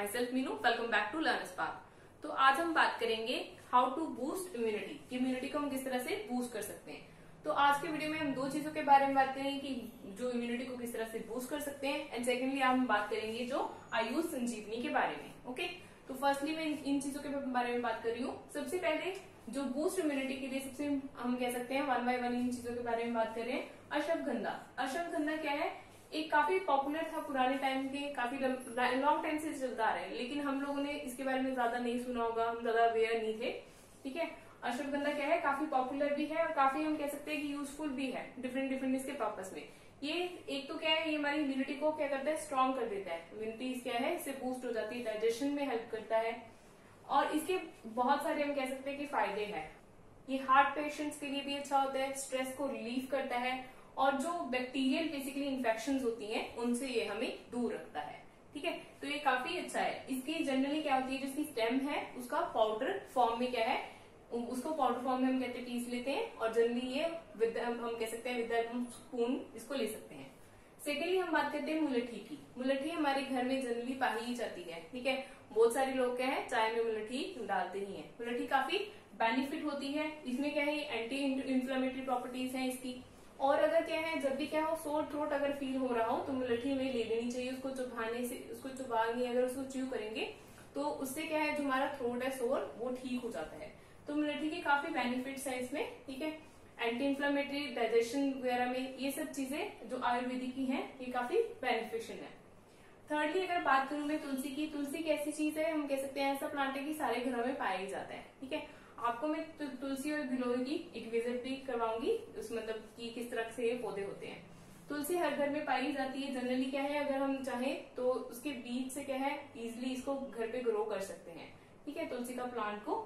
My self Meenu, welcome back to learn spark. तो आज हम बात करेंगे हाउ टू बूस्ट इम्यूनिटी, कि इम्यूनिटी को हम किस तरह से बूस्ट कर सकते हैं। तो आज के वीडियो में हम दो चीजों के बारे में बात करेंगे कि जो इम्यूनिटी को किस तरह से बूस्ट कर सकते हैं, एंड सेकेंडली हम बात करेंगे जो आयुष संजीवनी के बारे में। ओके, तो फर्स्टली मैं इन चीजों के बारे में बात कर रही हूँ। सबसे पहले जो बूस्ट इम्यूनिटी के लिए सबसे हम कह सकते हैं 1 by 1 इन चीजों के बारे में बात करें। अश्वगंधा, अश्वगंधा क्या है? एक काफी पॉपुलर था पुराने टाइम के, काफी लॉन्ग टाइम से चलता आ रहा है, लेकिन हम लोगों ने इसके बारे में ज्यादा नहीं सुना होगा, हम ज्यादा अवेयर नहीं थे। ठीक है, अश्वगंधा क्या है, काफी पॉपुलर भी है और काफी हम कह सकते हैं कि यूजफुल भी है डिफरेंट इसके पर्पस में। ये एक तो क्या है, ये हमारी इम्यूनिटी को क्या करता है, स्ट्रांग कर देता है। इम्यूनिटी क्या है, इससे बूस्ट हो जाती है, डाइजेशन में हेल्प करता है, और इसके बहुत सारे हम कह सकते हैं कि फायदे हैं। ये हार्ट पेशेंट्स के लिए भी अच्छा होता है, स्ट्रेस को रिलीव करता है, और जो बैक्टीरियल बेसिकली इन्फेक्शंस होती हैं उनसे ये हमें दूर रखता है। ठीक है, तो ये काफी अच्छा है। इसकी जनरली क्या होती है, जिसकी स्टेम है उसका पाउडर फॉर्म में क्या है, उसको पाउडर फॉर्म में हम कहते हैं पीस लेते हैं, और जनरली ये हम कह सकते हैं विद स्पून इसको ले सकते हैं। सेकेंडली हम बात करते हैं मुलेठी की। मुलेठी हमारे घर में जनरली पाई ही जाती है। ठीक है, बहुत सारे लोग क्या है चाय में मुलेठी डालते ही हैं। मुलेठी काफी बेनिफिट होती है, इसमें क्या है एंटी इंफ्लेमेटरी प्रॉपर्टीज हैं इसकी, और अगर क्या है जब भी क्या हो सोर थ्रोट अगर फील हो रहा हो तो मुलेठी हमें ले लेनी चाहिए। उसको चुभाने से, उसको चुबाएंगे अगर उसको च्यू करेंगे तो उससे क्या है जो हमारा थ्रोट है सोर वो ठीक हो जाता है। तो मुलेठी के काफी बेनिफिट्स हैं इसमें। ठीक है, एंटी इंफ्लेमेटरी, डाइजेशन वगैरह में ये सब चीजें जो आयुर्वेदिक की हैं ये काफी बेनिफिशियल है। थर्डली अगर बात करूं मैं तुलसी की, तुलसी की ऐसी चीज है हम कह सकते हैं ऐसा प्लांट है कि सारे घरों में पाया ही जाता है। ठीक है, आपको मैं तुलसी और गिलोय की एक विजिट भी करवाऊंगी, उस मतलब कि किस तरह से ये पौधे होते हैं। तुलसी हर घर में पाई जाती है, जनरली क्या है अगर हम चाहें तो उसके बीज से क्या है इजिली इसको घर पे ग्रो कर सकते हैं। ठीक है, तुलसी का प्लांट को,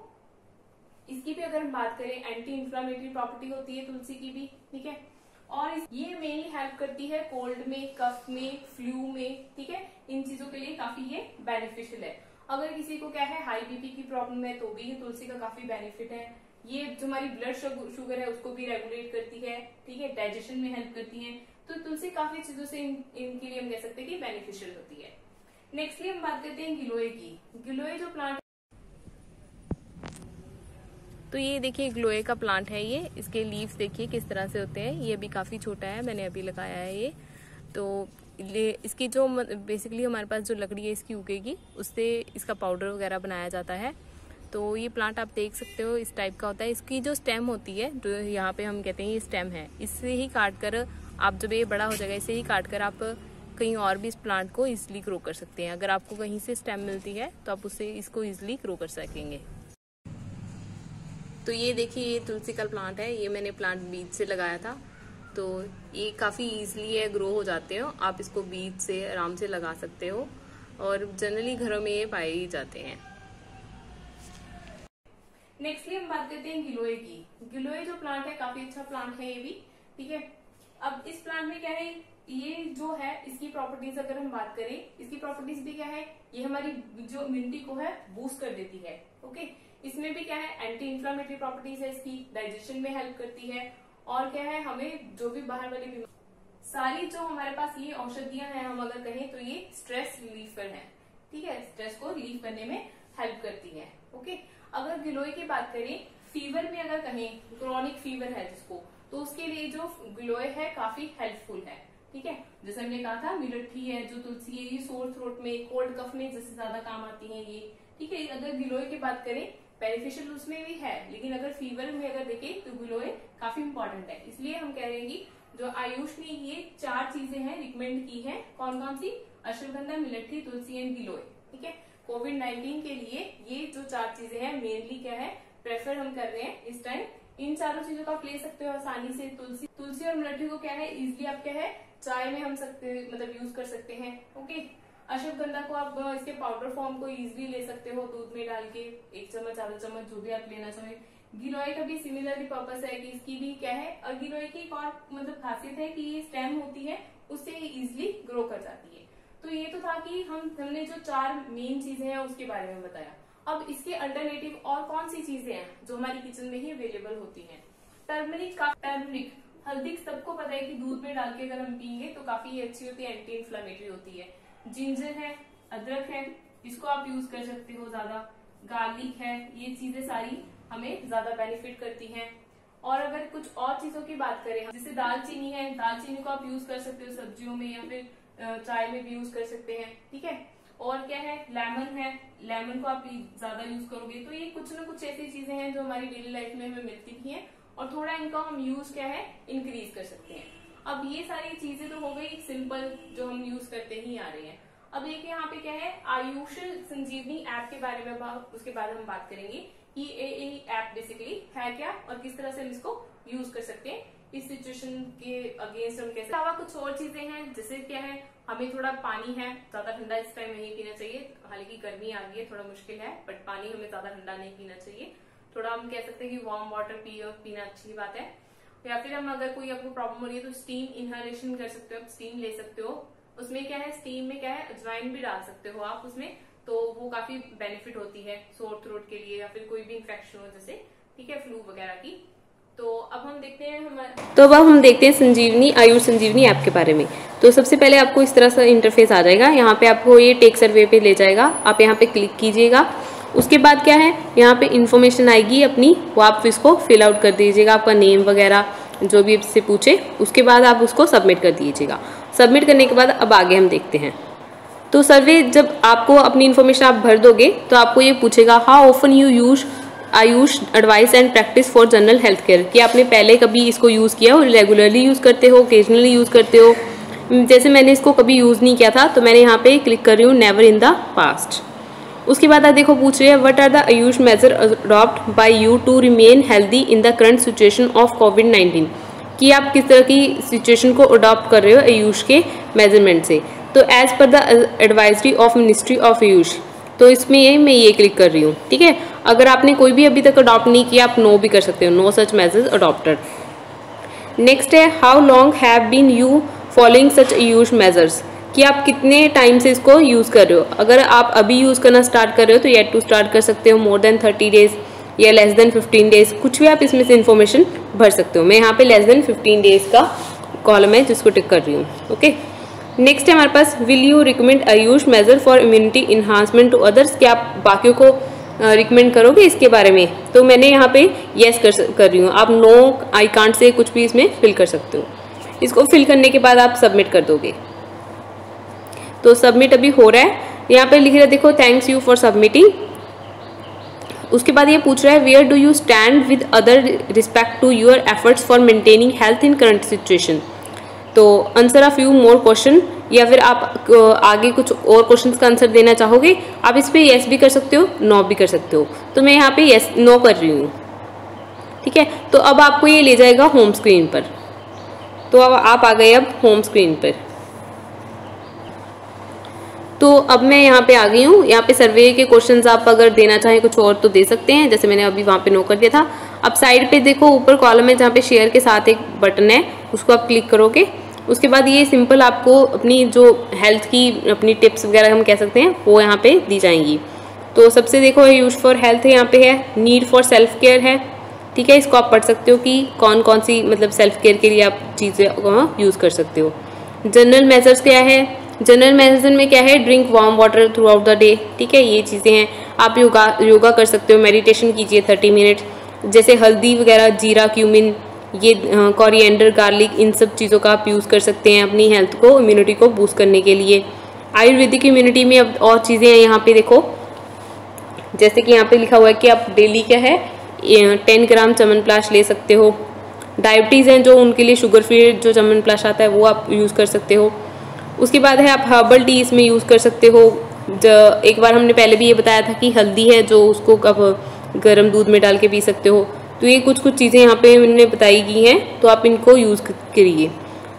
इसकी भी अगर हम बात करें एंटी इंफ्लामेटरी प्रॉपर्टी होती है तुलसी की भी। ठीक है, और ये मेनली हेल्प करती है कोल्ड में, कफ में, फ्लू में। ठीक है, इन चीजों के लिए काफी ये बेनिफिशियल है। अगर किसी को क्या है हाई बीपी की प्रॉब्लम है तो भी तुलसी का काफी बेनिफिट है। ये जो हमारी ब्लड शुगर है उसको भी रेगुलेट करती है। ठीक है, डाइजेशन में हेल्प करती है। तो तुलसी काफी चीजों से इनके लिए हम कह सकते हैं कि बेनिफिशियल होती है। नेक्स्टली हम बात करते हैं गिलोय की। गिलोय जो प्लांट, तो ये देखिए गिलोय का प्लांट है, ये इसके लीव्स देखिए किस तरह से होते हैं। ये भी काफ़ी छोटा है, मैंने अभी लगाया है ये। तो इसकी जो बेसिकली हमारे पास जो लकड़ी है इसकी उगेगी उससे इसका पाउडर वगैरह बनाया जाता है। तो ये प्लांट आप देख सकते हो इस टाइप का होता है। इसकी जो स्टेम होती है, जो यहाँ पे हम कहते हैं ये स्टेम है, इससे ही काट कर आप जब ये बड़ा हो जाएगा इसे ही काट कर आप कहीं और भी इस प्लांट को ईजिली ग्रो कर सकते हैं। अगर आपको कहीं से स्टेम मिलती है तो आप उससे इसको ईजिली ग्रो कर सकेंगे। तो ये देखिए ये तुलसी का प्लांट है, ये मैंने प्लांट बीज से लगाया था। तो ये काफ़ी ईजिली है, ग्रो हो जाते हो आप, इसको बीज से आराम से लगा सकते हो, और जनरली घरों में ये पाए ही जाते हैं। नेक्स्टली हम बात करते हैं गिलोय की। गिलोय जो प्लांट है काफी अच्छा प्लांट है ये भी। ठीक है, अब इस प्लांट में क्या है ये जो है इसकी प्रॉपर्टीज अगर हम बात करें, इसकी प्रॉपर्टीज भी क्या है ये हमारी जो इम्यूनिटी को है बूस्ट कर देती है। ओके, इसमें भी क्या है एंटी इंफ्लामेटरी प्रॉपर्टीज है इसकी, डाइजेशन में हेल्प करती है, और क्या है हमें जो भी बाहर वाली बीमारी सारी जो हमारे पास ये औषधियां हैं हम अगर कहें तो ये स्ट्रेस रिलीफर है। ठीक है, स्ट्रेस को रिलीफ करने में हेल्प करती है। ओके, अगर गिलोय की बात करें फीवर में अगर कहें क्रॉनिक फीवर है जिसको, तो उसके लिए जो गिलोय है काफी हेल्पफुल है। ठीक है, जैसे हमने कहा था मुलेठी है जो तुलसी है ये सोर थ्रोट में, कोल्ड कफ में जैसे ज्यादा काम आती है ये। ठीक है, अगर गिलोय की बात करें बेनिफिशियल उसमें भी है, लेकिन अगर फीवर में अगर देखें तो गिलोय काफी इंपॉर्टेंट है। इसलिए हम कह रहे हैं कि जो आयुष ने ये 4 चीजें हैं रिकमेंड की हैं, कौन कौन सी, अश्वगंधा, मुलेठी, तुलसी एंड गिलोय। ठीक है, कोविड-19 के लिए ये जो 4 चीजें हैं मेनली क्या है प्रेफर हम कर रहे हैं इस टाइम। इन चारों चीजों का आप ले सकते हो आसानी से। तुलसी और मुलेठी को क्या है इजिली आप क्या है चाय में हम सकते मतलब यूज कर सकते हैं। ओके, अश्वगंधा को आप इसके पाउडर फॉर्म को इजीली ले सकते हो, दूध में डाल के 1 चम्मच, आधा चम्मच जो भी आप लेना चाहें। गिलोय का भी सिमिलरली पर्पस है कि इसकी भी क्या है, और गिलोय की एक और मतलब खासियत है कि ये स्टेम होती है उससे ये इजिली ग्रो कर जाती है। तो ये तो था कि हमने जो 4 मेन चीजें हैं उसके बारे में बताया। अब इसके अल्टरनेटिव और कौन सी चीजें हैं जो हमारी किचन में ही अवेलेबल होती है। टर्मरिक, हल्दी सबको पता है कि दूध में डाल के अगर हम पीएंगे तो काफी अच्छी होती है, एंटी इन्फ्लामेटरी होती है। जिंजर है, अदरक है, इसको आप यूज कर सकते हो ज्यादा। गार्लिक है, ये चीजें सारी हमें ज्यादा बेनिफिट करती हैं। और अगर कुछ और चीजों की बात करें, जैसे दालचीनी है, दालचीनी को आप यूज कर सकते हो सब्जियों में या फिर चाय में भी यूज कर सकते हैं, ठीक है। और क्या है, लेमन को आप ज्यादा यूज करोगे। तो ये कुछ ना कुछ ऐसी चीजें हैं जो हमारी डेली लाइफ में हमें मिलती भी हैं और थोड़ा इनका हम यूज क्या है इंक्रीज कर सकते हैं। अब ये सारी चीजें तो हो गई सिंपल जो हम यूज करते ही आ रहे हैं। अब एक यहाँ पे क्या है आयुष संजीवनी ऐप के बारे में, उसके बाद हम बात करेंगे। ये ऐप बेसिकली है क्या और किस तरह से हम इसको यूज कर सकते हैं इस सिचुएशन के अगेंस्ट। हम कैसे अलावा कुछ और चीजें हैं, जैसे क्या है हमें थोड़ा पानी है, ज्यादा ठंडा इस टाइम नहीं पीना चाहिए। हालांकि गर्मी आ गई है, थोड़ा मुश्किल है, बट पानी हमें ज्यादा ठंडा नहीं पीना चाहिए। थोड़ा हम कह सकते हैं कि वार्म वाटर पियो, पीना अच्छी बात है। या फिर हम अगर कोई आपको प्रॉब्लम हो रही है तो स्टीम इनहेलेशन कर सकते हो, आप स्टीम ले सकते हो। उसमें क्या है, स्टीम में क्या है एजवैन भी डाल सकते हो आप उसमें, तो वो काफी बेनिफिट होती है सोर थ्रोट के लिए या फिर कोई भी इन्फेक्शन हो जैसे, ठीक है, फ्लू वगैरह की। तो अब हम देखते हैं संजीवनी आयुष संजीवनी ऐप के बारे में। तो सबसे पहले आपको इस तरह से इंटरफेस आ जाएगा। यहाँ पे आपको ये टेक सर्वे पे ले जाएगा, आप यहाँ पे क्लिक कीजिएगा। उसके बाद क्या है, यहाँ पे इन्फॉर्मेशन आएगी अपनी, वो आप इसको फिल आउट कर दीजिएगा, आपका नेम वगैरह जो भी आपसे पूछे। उसके बाद आप उसको सबमिट कर दीजिएगा। सबमिट करने के बाद अब आगे हम देखते हैं। तो सर्वे जब आपको अपनी इन्फॉर्मेशन आप भर दोगे तो आपको ये पूछेगा how often you use AYUSH advice and practice for general health care, कि आपने पहले कभी इसको यूज़ किया हो, रेगुलरली यूज़ करते हो, ओकेजनली यूज़ करते हो। जैसे मैंने इसको कभी यूज़ नहीं किया था तो मैंने यहाँ पे क्लिक कर रही हूँ नेवर इन द पास्ट। उसके बाद आप देखो पूछ रही है what are the AYUSH measure adopt by you to remain healthy in the current situation of कोविड-19, कि आप किस तरह की सिचुएशन को अडॉप्ट कर रहे हो आयुष के मेजरमेंट से। तो as per the advisory of ministry of AYUSH, तो इसमें ये मैं ये क्लिक कर रही हूँ, ठीक है। अगर आपने कोई भी अभी तक अडॉप्ट नहीं किया आप नो भी कर सकते हो, no such measures adopted. Next है how long have been you following such AYUSH measures, कि आप कितने टाइम से इसको यूज़ कर रहे हो। अगर आप अभी यूज़ करना स्टार्ट कर रहे हो तो येट टू स्टार्ट कर सकते हो, मोर देन 30 डेज़ या लेस देन 15 डेज़, कुछ भी आप इसमें से इन्फॉर्मेशन भर सकते हो। मैं यहाँ पे लेस देन 15 डेज़ का कॉलम है जिसको टिक कर रही हूँ, ओके। नेक्स्ट है हमारे पास will you recommend AYUSH measure for immunity enhancement to others, कि आप बाकियों को रिकमेंड करोगे इसके बारे में। तो मैंने यहाँ पे येस कर रही हूँ, आप नो आई कांट से कुछ भी इसमें फिल कर सकते हो। इसको फिल करने के बाद आप सबमिट कर दोगे। तो सबमिट अभी हो रहा है, यहाँ पे लिख रहा है देखो थैंक्स यू फॉर सबमिटिंग। उसके बाद ये पूछ रहा है where do you stand with other respect to your efforts for maintaining health in current situation. तो answer of you more question, या फिर आप आगे कुछ और क्वेश्चंस का आंसर देना चाहोगे, आप इस पर येस भी कर सकते हो, नो भी कर सकते हो। तो मैं यहाँ पे येस नो कर रही हूँ, ठीक है। तो अब आपको ये ले जाएगा होम स्क्रीन पर। तो अब आप आ गए अब होम स्क्रीन पर। तो अब मैं यहाँ पे आ गई हूँ। यहाँ पे सर्वे के क्वेश्चंस आप अगर देना चाहें कुछ और तो दे सकते हैं, जैसे मैंने अभी वहाँ पे नो कर दिया था। अब साइड पे देखो ऊपर कॉलम है जहाँ पे शेयर के साथ एक बटन है, उसको आप क्लिक करोगे। उसके बाद ये सिंपल आपको अपनी जो हेल्थ की अपनी टिप्स वगैरह हम कह सकते हैं वो यहाँ पे दी जाएंगी। तो सबसे देखो आयुष फॉर हेल्थ है, यहाँ पे है नीड फॉर सेल्फ केयर है, ठीक है। इसको आप पढ़ सकते हो कि कौन कौन सी मतलब सेल्फ केयर के लिए आप चीज़ें यूज़ कर सकते हो। जनरल मेजर्स क्या है, जनरल मेडिसिन में क्या है drink warm water throughout the day, ठीक है, ये चीज़ें हैं। आप योगा कर सकते हो, मेडिटेशन कीजिए 30 मिनट, जैसे हल्दी वगैरह, जीरा, क्यूमिन, ये कोरिएंडर, गार्लिक, इन सब चीज़ों का आप यूज़ कर सकते हैं अपनी हेल्थ को, इम्यूनिटी को बूस्ट करने के लिए। आयुर्वेदिक इम्यूनिटी में अब और चीज़ें हैं यहाँ पे देखो, जैसे कि यहाँ पे लिखा हुआ है कि आप डेली क्या है 10 ग्राम चमन प्लस ले सकते हो। डायबिटीज़ हैं जो उनके लिए शुगर फ्री जो चमन प्लस आता है वो आप यूज़ कर सकते हो। उसके बाद है आप हर्बल टी इसमें यूज़ कर सकते हो। एक बार हमने पहले भी ये बताया था कि हल्दी है जो उसको आप गर्म दूध में डाल के पी सकते हो। तो ये कुछ कुछ चीज़ें यहाँ पे मैंने बताई गई हैं, तो आप इनको यूज़ करिए।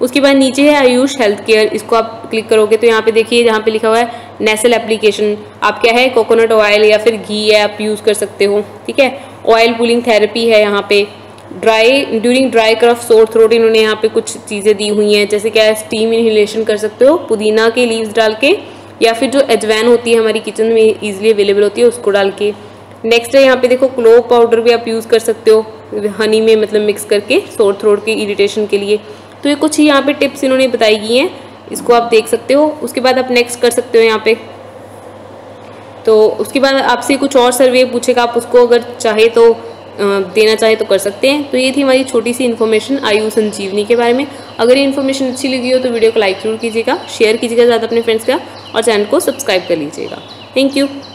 उसके बाद नीचे है आयुष हेल्थ केयर, इसको आप क्लिक करोगे तो यहाँ पे देखिए जहाँ पे लिखा हुआ है नेसल एप्लीकेशन, आप क्या है कोकोनट ऑयल या फिर घी है आप यूज़ कर सकते हो, ठीक है। ऑयल पुलिंग थेरेपी है यहाँ पे। ड्यूरिंग ड्राई कफ सोर थ्रोट इन्होंने यहाँ पे कुछ चीज़ें दी हुई हैं, जैसे क्या स्टीम इनहेलेशन कर सकते हो पुदीना के लीव्स डाल के, या फिर जो एजवैन होती है हमारी किचन में इजीली अवेलेबल होती है उसको डाल के। नेक्स्ट है यहाँ पे देखो क्लोव पाउडर भी आप यूज़ कर सकते हो हनी में मतलब मिक्स करके सोर थ्रोट के इरिटेशन के लिए। तो ये कुछ ही यहाँ पे टिप्स इन्होंने बताई गई हैं, इसको आप देख सकते हो। उसके बाद आप नेक्स्ट कर सकते हो यहाँ पे। तो उसके बाद आपसे कुछ और सर्वे पूछेगा, आप उसको अगर चाहे तो देना चाहे तो कर सकते हैं। तो ये थी हमारी छोटी सी इन्फॉर्मेशन आयुष संजीवनी के बारे में। अगर ये इन्फॉर्मेशन अच्छी लगी हो तो वीडियो को लाइक जरूर कीजिएगा, शेयर कीजिएगा ज़्यादा अपने फ्रेंड्स का, और चैनल को सब्सक्राइब कर लीजिएगा। Thank you.